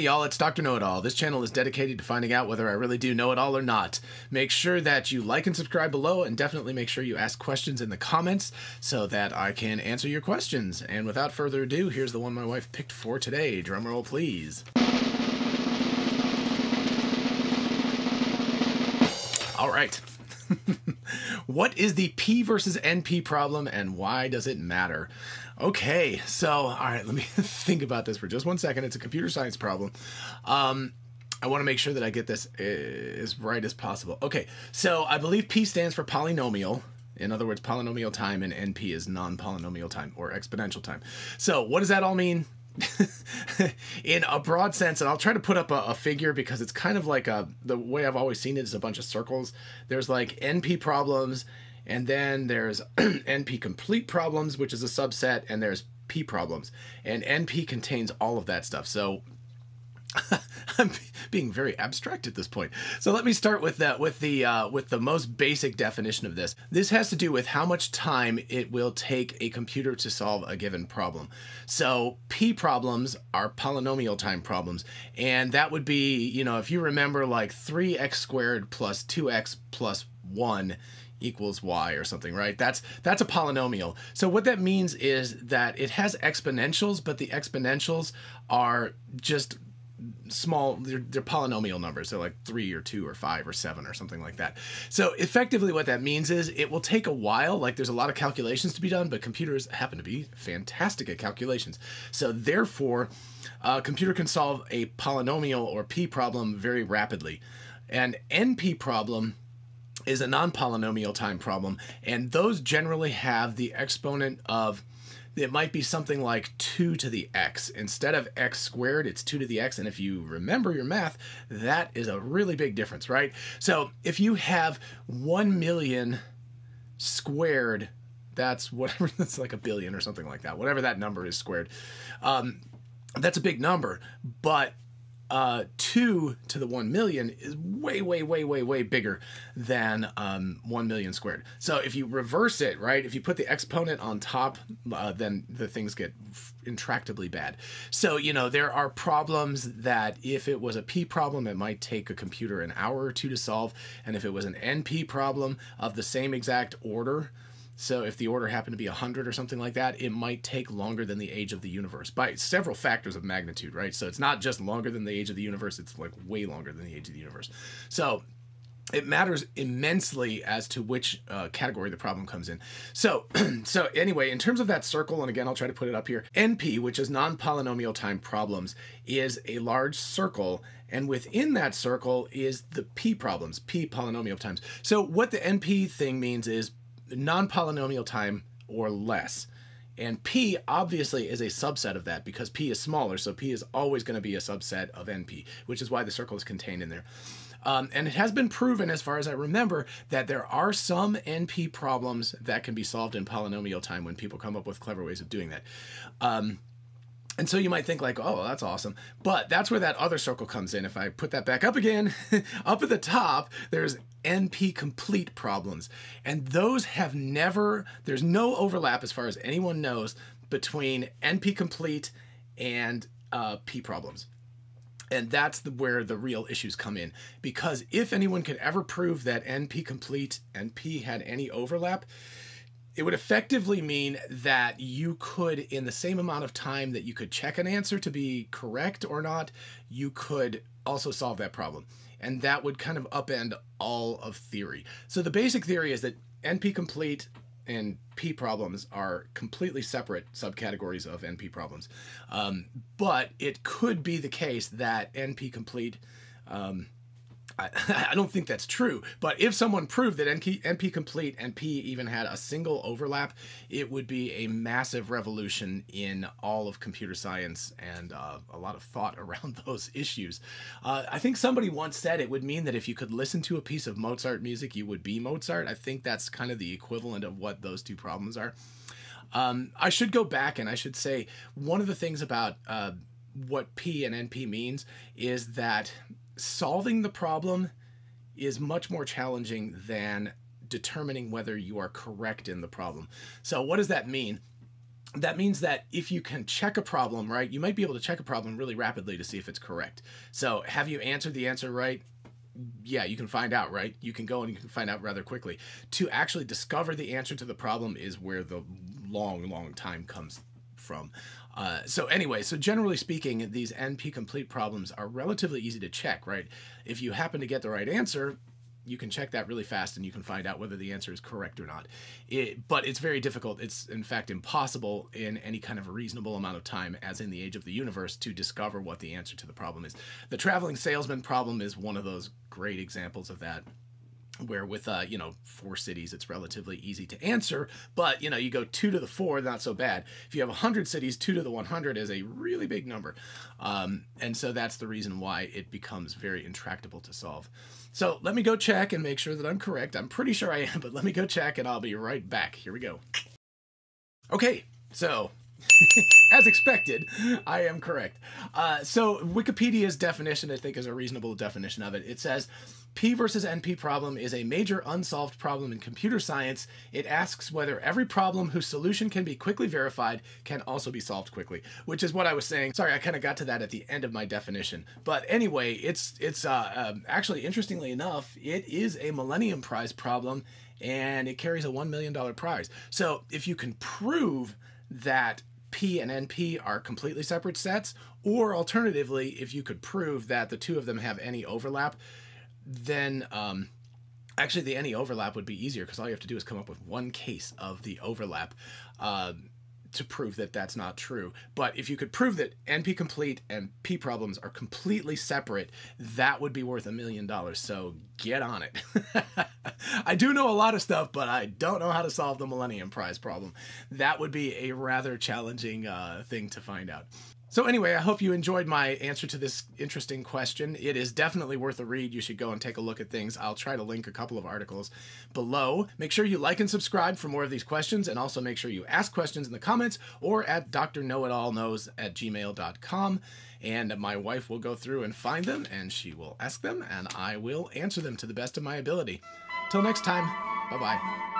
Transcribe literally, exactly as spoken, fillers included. Hey y'all, it's Doctor Know-It-All. This channel is dedicated to finding out whether I really do know it all or not. Make sure that you like and subscribe below, and definitely make sure you ask questions in the comments so that I can answer your questions. And without further ado, here's the one my wife picked for today. Drumroll, please. All right. What is the P versus N P problem, and why does it matter? Okay, so, all right, let me think about this for just one second. It's a computer science problem. Um, I want to make sure that I get this as right as possible. Okay, so I believe P stands for polynomial. In other words, polynomial time, and N P is non-polynomial time, or exponential time. So what does that all mean? In a broad sense, and I'll try to put up a, a figure because it's kind of like a, the way I've always seen it is a bunch of circles. There's like N P problems, and then there's N P-Complete problems, which is a subset, and there's P problems. And N P contains all of that stuff. So I'm being very abstract at this point. So let me start with that, with the uh, with the most basic definition of this. This has to do with how much time it will take a computer to solve a given problem. So P problems are polynomial time problems, and that would be, you know, if you remember, like three x squared plus two x plus one equals y or something, right? That's that's a polynomial. So what that means is that it has exponentials, but the exponentials are just small, they're, they're polynomial numbers. They're like three or two or five or seven or something like that. So effectively what that means is it will take a while. Like, there's a lot of calculations to be done, but computers happen to be fantastic at calculations. So therefore, a computer can solve a polynomial or P problem very rapidly. An N P problem is a non-polynomial time problem, and those generally have the exponent of, it might be something like two to the x. Instead of x squared, it's two to the x. And if you remember your math, that is a really big difference, right? So if you have one million squared, that's whatever, that's like a billion or something like that, whatever that number is squared. Um, that's a big number, but uh, two to the one million is way, way, way, way, way bigger than um, one million squared. So if you reverse it, right, if you put the exponent on top, uh, then the things get intractably bad. So, you know, there are problems that if it was a P problem, it might take a computer an hour or two to solve. And if it was an N P problem of the same exact order, so if the order happened to be one hundred or something like that, it might take longer than the age of the universe by several factors of magnitude, right? So it's not just longer than the age of the universe, it's like way longer than the age of the universe. So it matters immensely as to which uh, category the problem comes in. So, so anyway, in terms of that circle, and again, I'll try to put it up here, N P, which is non-polynomial time problems, is a large circle, and within that circle is the P problems, P polynomial times. So what the N P thing means is non-polynomial time or less. And P obviously is a subset of that because P is smaller, so P is always going to be a subset of N P, which is why the circle is contained in there. Um, and it has been proven, as far as I remember, that there are some N P problems that can be solved in polynomial time when people come up with clever ways of doing that. Um, And so you might think like, oh, that's awesome. But that's where that other circle comes in. If I put that back up again, up at the top, there's N P-Complete problems. And those have never, there's no overlap as far as anyone knows between N P-Complete and uh, P problems. And that's the, where the real issues come in. Because if anyone could ever prove that N P-Complete and P had any overlap, it would effectively mean that you could, in the same amount of time that you could check an answer to be correct or not, you could also solve that problem. And that would kind of upend all of theory. So the basic theory is that N P-Complete and P problems are completely separate subcategories of N P problems. Um, but it could be the case that N P-Complete... Um, I, I don't think that's true, but if someone proved that N P-Complete and P even had a single overlap, it would be a massive revolution in all of computer science and uh, a lot of thought around those issues. Uh, I think somebody once said it would mean that if you could listen to a piece of Mozart music, you would be Mozart. I think that's kind of the equivalent of what those two problems are. Um, I should go back and I should say one of the things about uh, what P and N P means is that solving the problem is much more challenging than determining whether you are correct in the problem. So what does that mean? that means that if you can check a problem, right, you might be able to check a problem really rapidly to see if it's correct. So have you answered the answer right? Yeah, you can find out, right? You can go and you can find out rather quickly. To actually discover the answer to the problem is where the long, long time comes from. Uh, so anyway, so generally speaking, these N P-complete problems are relatively easy to check, right? If you happen to get the right answer, you can check that really fast and you can find out whether the answer is correct or not. It, but it's very difficult. It's, in fact, impossible in any kind of a reasonable amount of time, as in the age of the universe, to discover what the answer to the problem is. The traveling salesman problem is one of those great examples of that, where with, uh, you know, four cities, it's relatively easy to answer, but, you know, you go two to the four, not so bad. If you have one hundred cities, two to the one hundred is a really big number. Um, and so that's the reason why it becomes very intractable to solve. So let me go check and make sure that I'm correct. I'm pretty sure I am, but let me go check and I'll be right back. Here we go. Okay, so... as expected, I am correct. Uh, so Wikipedia's definition, I think, is a reasonable definition of it. It says, P versus N P problem is a major unsolved problem in computer science. It asks whether every problem whose solution can be quickly verified can also be solved quickly, which is what I was saying. Sorry, I kind of got to that at the end of my definition. But anyway, it's, it's uh, um, actually, interestingly enough, it is a Millennium Prize problem, and it carries a one million dollar prize. So if you can prove that P and N P are completely separate sets, or alternatively, if you could prove that the two of them have any overlap, then um, actually the any overlap would be easier, because all you have to do is come up with one case of the overlap uh, to prove that that's not true. But if you could prove that N P-complete and P problems are completely separate, that would be worth a million dollars, so get on it. I do know a lot of stuff, but I don't know how to solve the Millennium Prize problem. That would be a rather challenging uh, thing to find out. So anyway, I hope you enjoyed my answer to this interesting question. It is definitely worth a read. You should go and take a look at things. I'll try to link a couple of articles below. Make sure you like and subscribe for more of these questions, and also make sure you ask questions in the comments or at Doctor Know It All Knows at gmail dot com. And my wife will go through and find them, and she will ask them, and I will answer them to the best of my ability. Till next time, bye-bye.